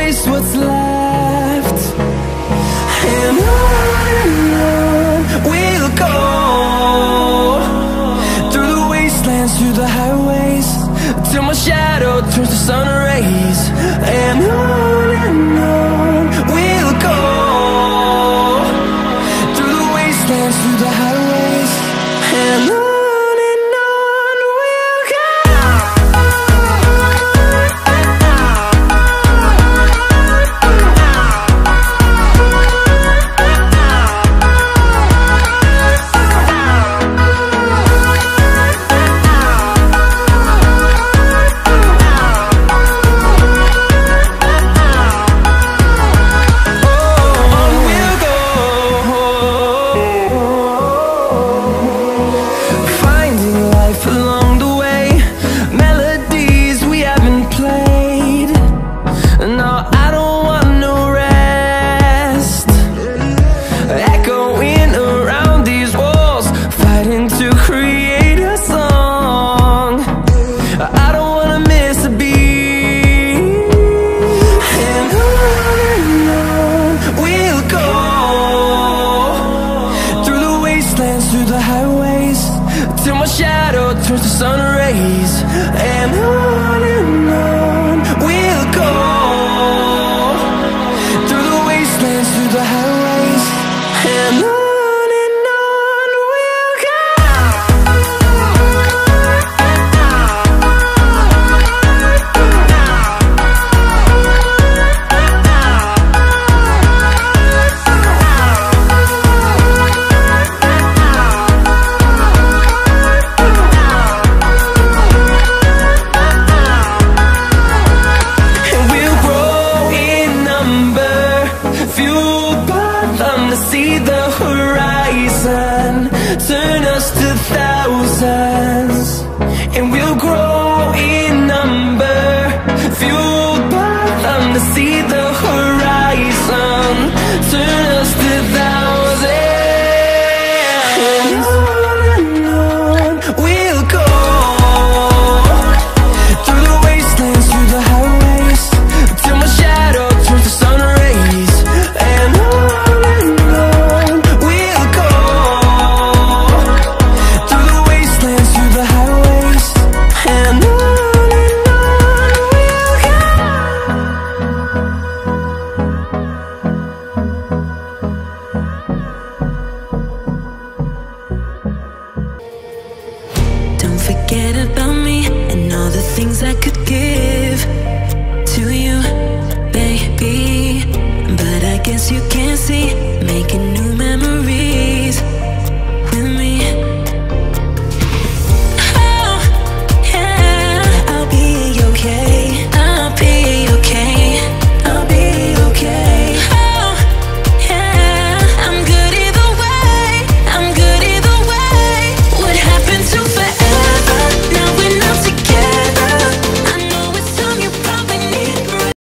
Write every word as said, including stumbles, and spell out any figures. waste what's left. And on we'll go, through the wastelands, through the highways, till my shadow turns to sun rays. And on and on we'll go, through the wastelands, through the highways, and on. See?